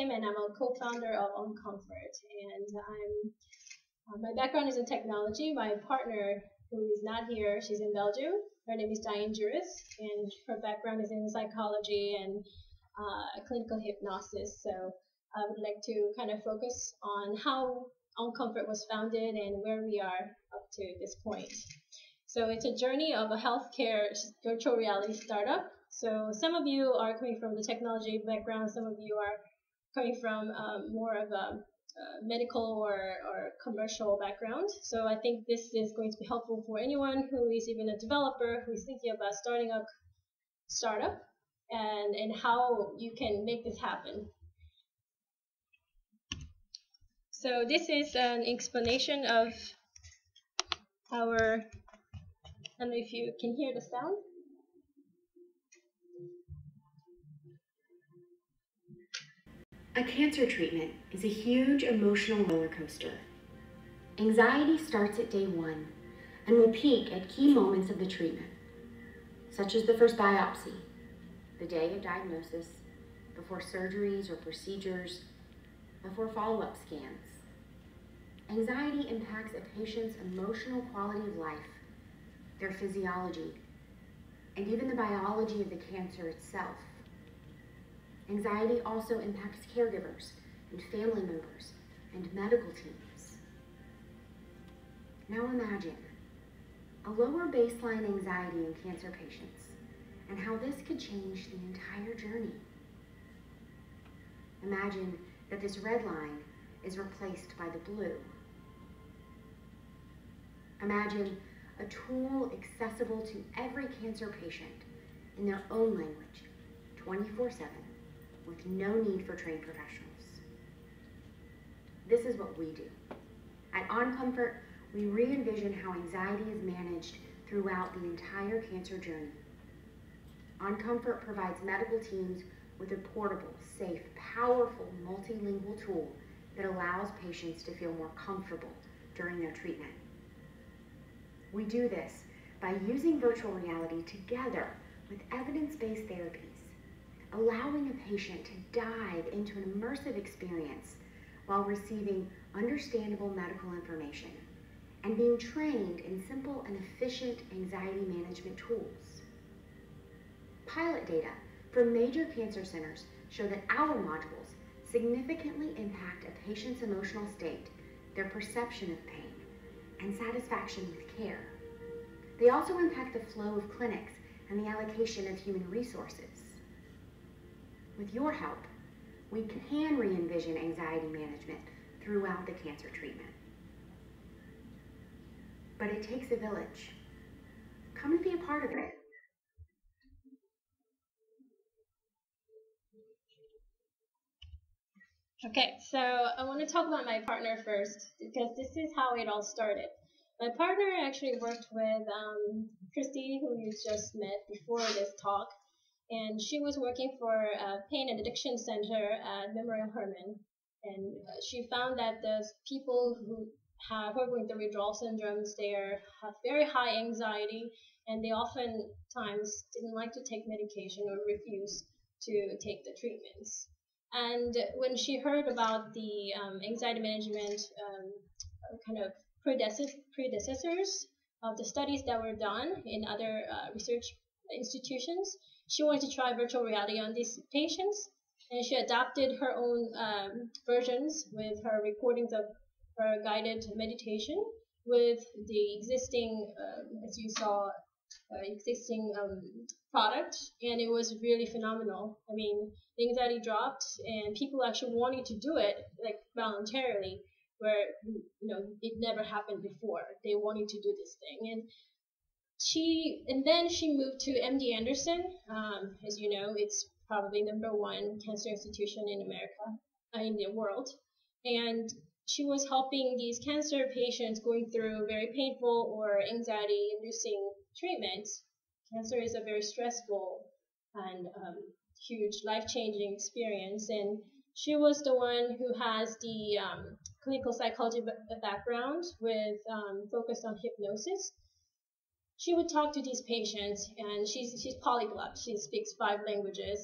Kim, and I'm a co-founder of OnComfort. And my background is in technology. My partner, who is not here, she's in Belgium. Her name is Diane Juris, and her background is in psychology and clinical hypnosis. So I would like to kind of focus on how OnComfort was founded and where we are up to this point. So it's a journey of a healthcare virtual reality startup. So some of you are coming from the technology background, some of you are coming from more of a medical or commercial background. So I think this is going to be helpful for anyone who is even a developer who is thinking about starting a startup and how you can make this happen. So this is an explanation of our, I don't know if you can hear the sound. A cancer treatment is a huge emotional roller coaster. Anxiety starts at day one and will peak at key moments of the treatment, such as the first biopsy, the day of diagnosis, before surgeries or procedures, before follow-up scans. Anxiety impacts a patient's emotional quality of life, their physiology, and even the biology of the cancer itself. Anxiety also impacts caregivers and family members and medical teams. Now imagine a lower baseline anxiety in cancer patients and how this could change the entire journey. Imagine that this red line is replaced by the blue. Imagine a tool accessible to every cancer patient in their own language, 24/7. With no need for trained professionals. This is what we do. At OnComfort, we re-envision how anxiety is managed throughout the entire cancer journey. OnComfort provides medical teams with a portable, safe, powerful, multilingual tool that allows patients to feel more comfortable during their treatment. We do this by using virtual reality together with evidence-based therapies, allowing a patient to dive into an immersive experience while receiving understandable medical information and being trained in simple and efficient anxiety management tools. Pilot data from major cancer centers show that our modules significantly impact a patient's emotional state, their perception of pain, and satisfaction with care. They also impact the flow of clinics and the allocation of human resources. With your help, we can re-envision anxiety management throughout the cancer treatment. But it takes a village. Come and be a part of it. Okay, so I want to talk about my partner first, because this is how it all started. My partner actually worked with Christy, who you just met before this talk. And she was working for a pain and addiction center at Memorial Hermann. And she found that the people who are going through withdrawal syndromes, they have very high anxiety, and they oftentimes didn't like to take medication or refuse to take the treatments. And when she heard about the anxiety management kind of predecessors of the studies that were done in other research institutions, she wanted to try virtual reality on these patients, and she adopted her own versions with her recordings of her guided meditation with the existing, as you saw, existing product, and it was really phenomenal. I mean, the anxiety dropped, and people actually wanted to do it, like, voluntarily, where, you know, it never happened before. They wanted to do this thing. And then she moved to MD Anderson. As you know, it's probably #1 cancer institution in America, in the world. And she was helping these cancer patients going through very painful or anxiety-inducing treatments. Cancer is a very stressful and huge life-changing experience. And she was the one who has the clinical psychology background with focused on hypnosis. She would talk to these patients, and she's polyglot. She speaks 5 languages.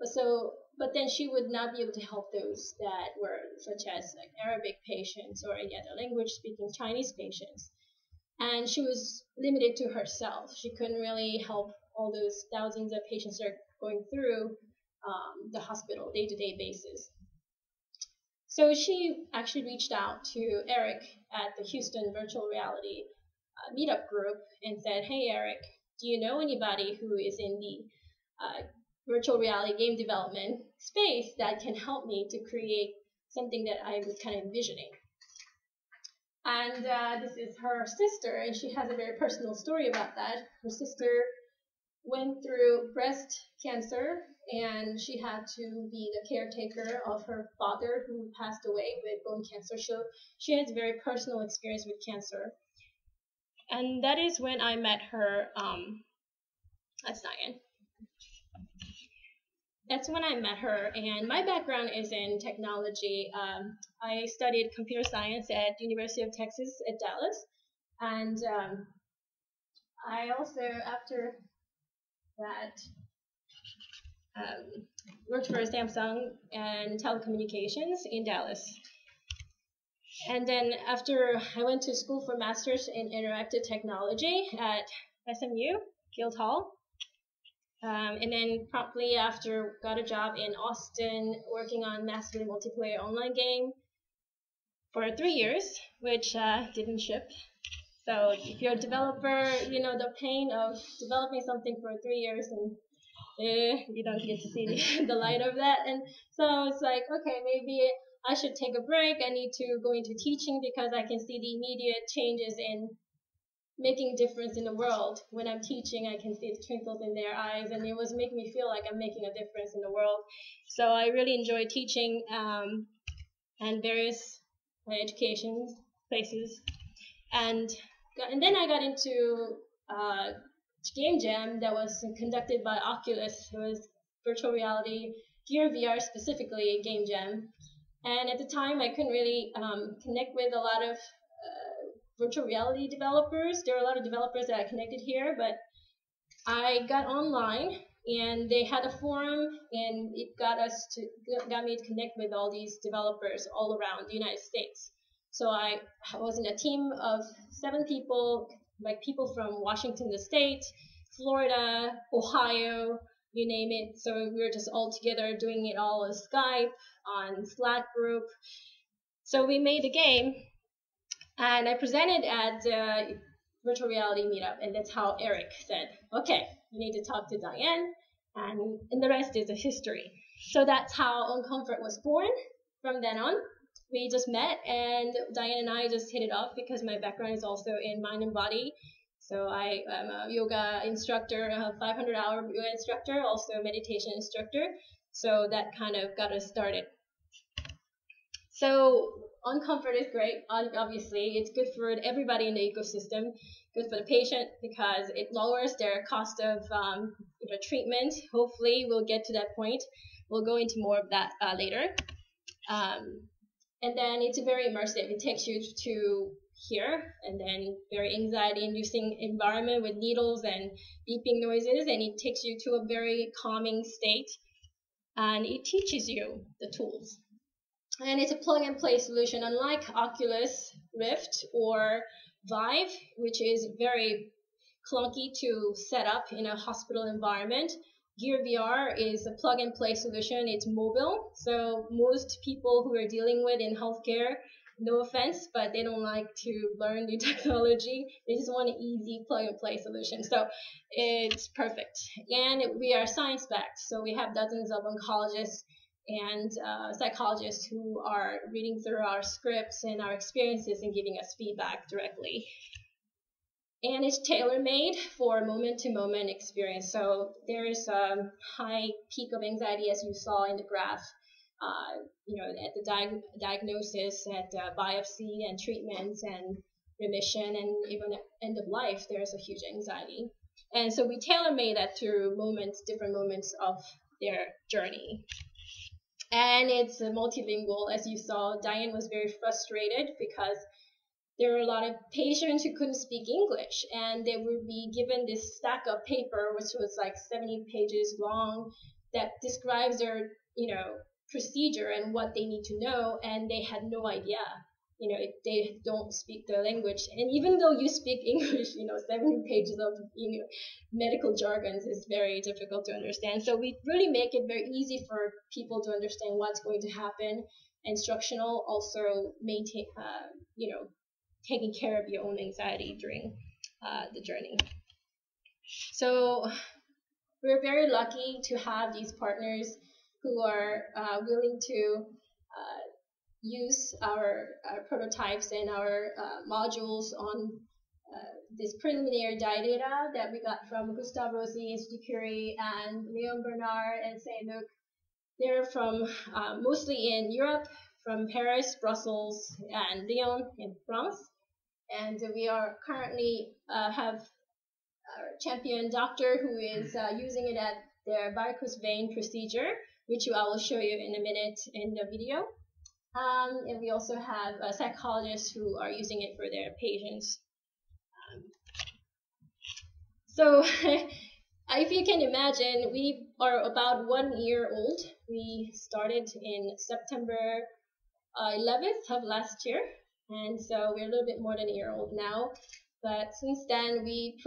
But so But then she would not be able to help those that were, such as like Arabic patients or any other language speaking Chinese patients. And she was limited to herself. She couldn't really help all those thousands of patients that are going through the hospital day-to-day basis. So she actually reached out to Eric at the Houston Virtual Reality meetup group and said, "Hey, Eric, do you know anybody who is in the virtual reality game development space that can help me to create something that I was kind of envisioning?" And this is her sister, and she has a very personal story about that. Her sister went through breast cancer, and she had to be the caretaker of her father who passed away with bone cancer. So she has very personal experience with cancer. And that is when I met her. That's Diane. That's when I met her, and my background is in technology. I studied computer science at the University of Texas at Dallas, and I also, after that, worked for Samsung and telecommunications in Dallas. And then after, I went to school for Masters in Interactive Technology at SMU Guildhall. And then promptly after, got a job in Austin working on massively multiplayer online game for 3 years, which didn't ship. So if you're a developer, you know the pain of developing something for 3 years and you don't get to see the light of that. And so it's like, okay, maybe I should take a break. I need to go into teaching because I can see the immediate changes in making a difference in the world. When I'm teaching, I can see the twinkles in their eyes, and it was making me feel like I'm making a difference in the world. So I really enjoy teaching and various education places. And then I got into game jam that was conducted by Oculus. It was virtual reality, gear VR specifically, game jam. And at the time, I couldn't really connect with a lot of virtual reality developers. There are a lot of developers that I connected here, but I got online and they had a forum, and it got me to connect with all these developers all around the United States. So I was in a team of 7 people, like people from Washington State, Florida, Ohio, you name it. So we were just all together doing it all on Skype, on Slack group. So we made a game. And I presented at the virtual reality meetup, and that's how Eric said, okay, you need to talk to Diane, and the rest is a history. So that's how OnComfort was born. From then on, we just met, and Diane and I just hit it off because my background is also in mind and body. So I am a yoga instructor, a 500-hour yoga instructor, also a meditation instructor. So that kind of got us started. So OnComfort is great, obviously. It's good for everybody in the ecosystem, good for the patient because it lowers their cost of treatment. Hopefully, we'll get to that point. We'll go into more of that later. And then it's very immersive. It takes you to here, and then very anxiety-inducing environment with needles and beeping noises, and it takes you to a very calming state, and it teaches you the tools. And it's a plug-and-play solution, unlike Oculus Rift or Vive, which is very clunky to set up in a hospital environment. Gear VR is a plug-and-play solution. It's mobile, so most people who are dealing with in healthcare, no offense, but they don't like to learn new technology. They just want an easy plug-and-play solution, so it's perfect. And we are science-backed, so we have dozens of oncologists and psychologists who are reading through our scripts and our experiences and giving us feedback directly. And it's tailor-made for moment-to-moment experience. So there is a high peak of anxiety, as you saw in the graph, at the diagnosis, at biopsy and treatments and remission, and even at end of life, there is a huge anxiety. And so we tailor-made that through moments, different moments of their journey. And it's multilingual, as you saw. Diane was very frustrated because there were a lot of patients who couldn't speak English, and they would be given this stack of paper, which was like 70 pages long, that describes their, procedure and what they need to know, and they had no idea. They don't speak the language. And even though you speak English, 7 pages of medical jargons is very difficult to understand. So we really make it very easy for people to understand what's going to happen. Instructional, also maintain, taking care of your own anxiety during the journey. So we're very lucky to have these partners who are willing to use our prototypes and our modules on this preliminary data that we got from Gustave Rosy, Institute Curie, and Leon Bernard and Saint Luke. They're from mostly in Europe, from Paris, Brussels, and Lyon in France. And we are currently have our champion doctor who is using it at their varicose vein procedure, which I will show you in a minute in the video. And we also have psychologists who are using it for their patients. So if you can imagine, we are about 1 year old. We started in September 11th of last year. And so we're a little bit more than a year old now. But since then, we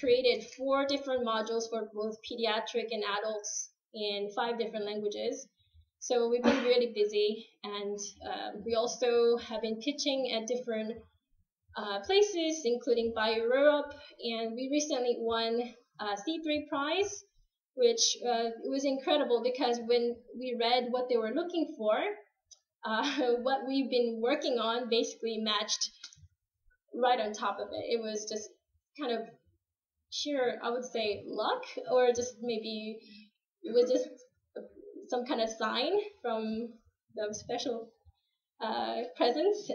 created 4 different modules for both pediatric and adults in 5 different languages. So we've been really busy, and we also have been pitching at different places, including BioEurope, and we recently won C3 prize, which it was incredible because when we read what they were looking for, what we've been working on basically matched right on top of it. It was just kind of sheer, I would say, luck, or just maybe it was just some kind of sign from the special presence.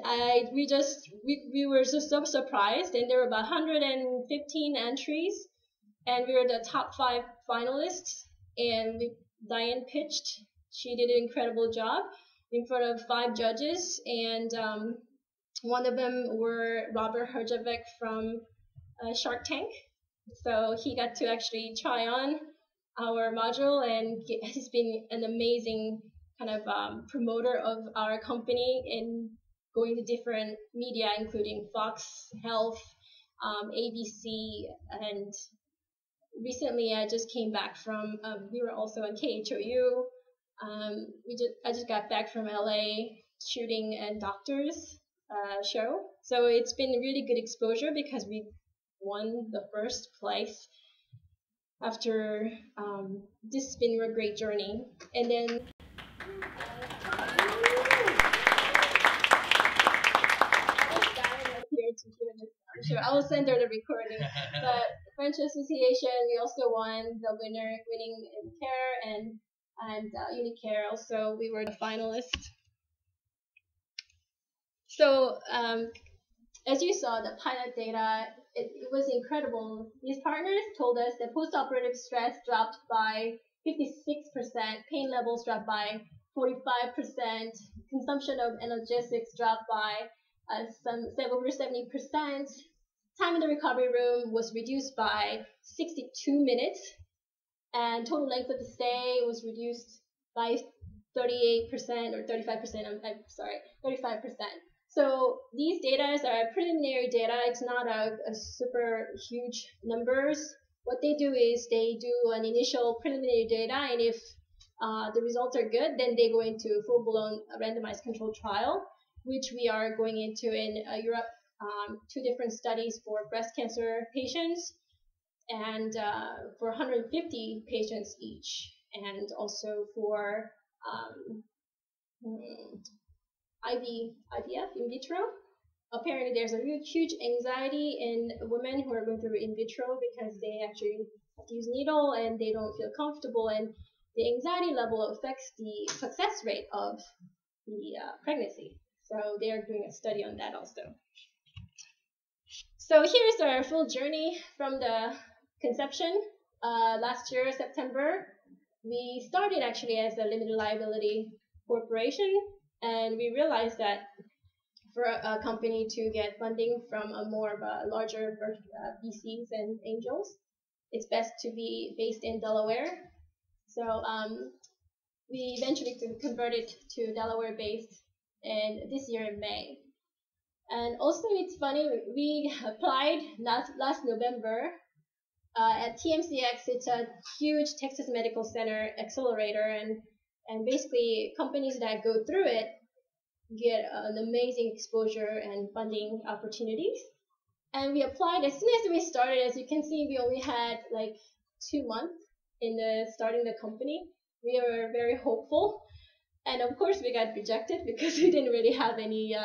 We were just so surprised, and there were about 115 entries, and we were the top 5 finalists. And Diane pitched. She did an incredible job in front of 5 judges, and one of them were Robert Herjavec from Shark Tank. So he got to actually try on our module, and he's been an amazing kind of promoter of our company in going to different media, including Fox Health, ABC, and recently I just came back from, we were also on KHOU. I just got back from LA shooting and doctors show. So it's been really good exposure because we won the first place. After this has been a great journey, and then I'm sure I will send her the recording. But French Association, we also won the winning in care and Unicare. Also, we were the finalist. So as you saw, the pilot data. It was incredible. These partners told us that postoperative stress dropped by 56%, pain levels dropped by 45%, consumption of analgesics dropped by over 70%, time in the recovery room was reduced by 62 minutes, and total length of the stay was reduced by 38% or 35%, I'm sorry, 35%. So these data are preliminary data. It's not a super huge numbers. What they do is they do an initial preliminary data, and if the results are good, then they go into full-blown randomized controlled trial, which we are going into in Europe, 2 different studies for breast cancer patients and for 150 patients each, and also for IVF, in vitro. Apparently, there's a really huge anxiety in women who are going through in vitro because they actually have to use needle and they don't feel comfortable, and the anxiety level affects the success rate of the pregnancy. So they are doing a study on that also. So here's our full journey from the conception. Last year, September, we started actually as a limited liability corporation. And we realized that for a company to get funding from a more of a larger VCs and angels, it's best to be based in Delaware. So we eventually converted to Delaware-based, and this year in May. And also, it's funny, we applied last November at TMCX. It's a huge Texas Medical Center accelerator, and basically companies that go through it get an amazing exposure and funding opportunities. And we applied as soon as we started. As you can see, we only had like 2 months in starting the company. We were very hopeful. And of course, we got rejected because we didn't really have any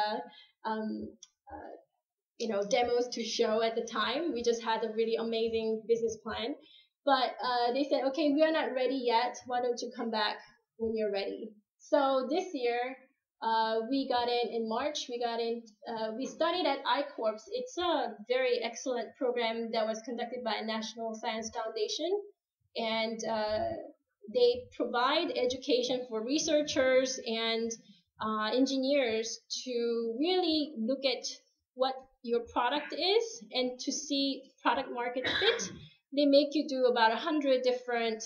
demos to show at the time. We just had a really amazing business plan. But they said, okay, we are not ready yet. Why don't you come back when you're ready? So this year, we got in March. We got in. We studied at iCorps. It's a very excellent program that was conducted by a National Science Foundation, and they provide education for researchers and engineers to really look at what your product is and to see product market fit. They make you do about 100 different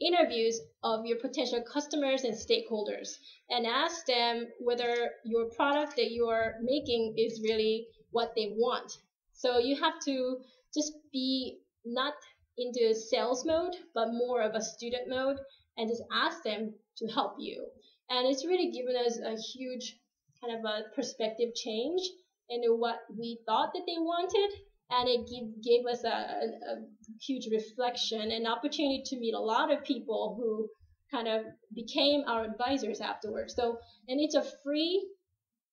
interviews of your potential customers and stakeholders, and ask them whether your product that you are making is really what they want. So you have to just be not into sales mode, but more of a student mode, and just ask them to help you. And it's really given us a huge kind of a perspective change into what we thought that they wanted, and it gave us a huge reflection and opportunity to meet a lot of people who kind of became our advisors afterwards. So, and it's a free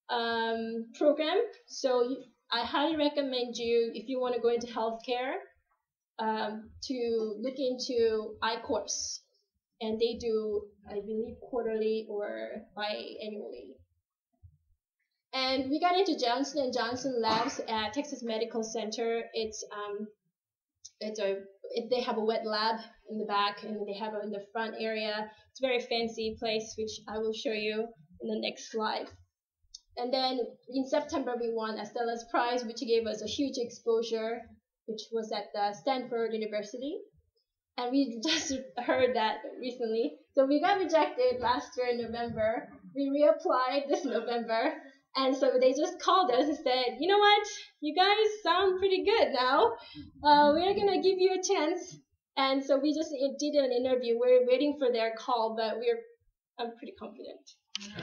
program, so I highly recommend you, if you want to go into healthcare, to look into iCorps, and they do, I believe, quarterly or biannually. And we got into Johnson & Johnson labs at Texas Medical Center. They have a wet lab in the back, and they have it in the front area. It's a very fancy place, which I will show you in the next slide. And then in September, we won Astellas prize, which gave us a huge exposure, which was at the Stanford University. And we just heard that recently. So we got rejected last year in November. We reapplied this November. And so they just called us and said, you know what? You guys sound pretty good now. We're going to give you a chance. And so we just did an interview. We're waiting for their call, but I'm pretty confident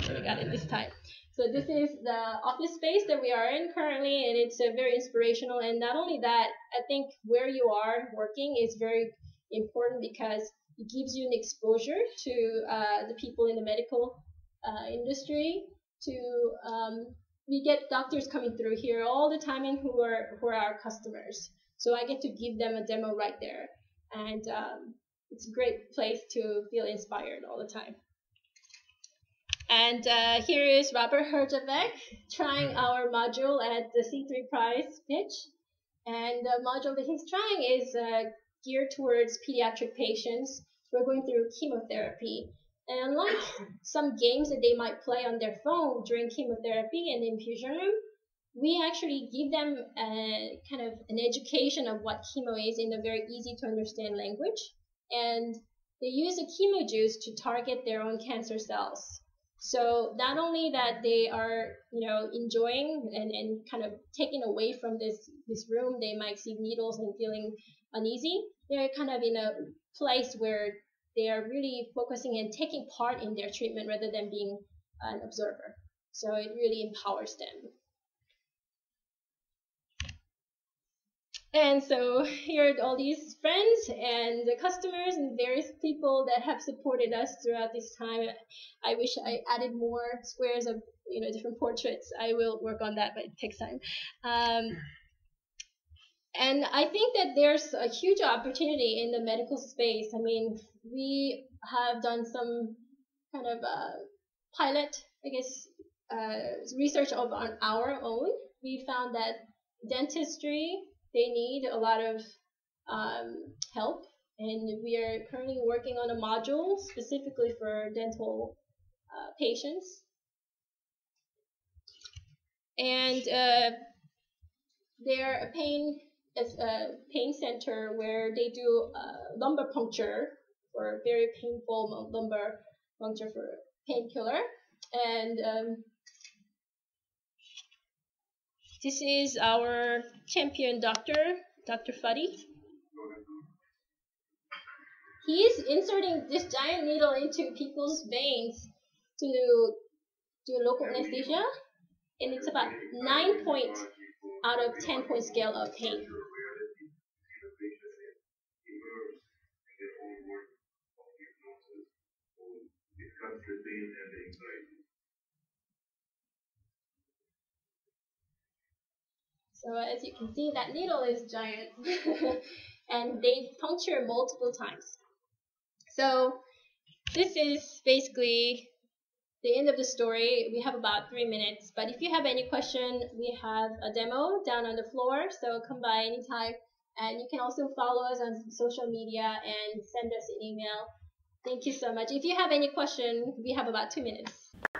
we got it this time. So this is the office space that we are in currently, and it's very inspirational. And not only that, I think where you are working is very important because it gives you an exposure to the people in the medical industry. We get doctors coming through here all the time, and who are our customers. So I get to give them a demo right there, and it's a great place to feel inspired all the time. And here is Robert Herjavec trying our module at the C3 prize pitch. And the module that he's trying is geared towards pediatric patients who are going through chemotherapy. And unlike some games that they might play on their phone during chemotherapy in the infusion room, we actually give them a, kind of an education of what chemo is in a very easy to understand language. And they use the chemo juice to target their own cancer cells. So not only that they are, enjoying and kind of taking away from this room, they might see needles and feeling uneasy. They're kind of in a place where they are really focusing and taking part in their treatment rather than being an observer. So it really empowers them. And so here are all these friends and the customers and various people that have supported us throughout this time. I wish I added more squares of different portraits. I will work on that, but it takes time. And I think that there's a huge opportunity in the medical space. I mean, we have done some kind of pilot, research on our own. We found that dentistry, they need a lot of help. And we are currently working on a module specifically for dental patients. And they're a pain center where they do lumbar puncture for very painful lumbar puncture for painkiller. And this is our champion doctor, Dr. Fadi. He's inserting this giant needle into people's veins to do local anesthesia, and it's about 9 point out of 10 point scale of pain. So as you can see, that needle is giant, and they puncture multiple times. So this is basically the end of the story. We have about 3 minutes, but if you have any question, we have a demo down on the floor, so come by anytime. And you can also follow us on social media and send us an email. Thank you so much. If you have any question, we have about 2 minutes.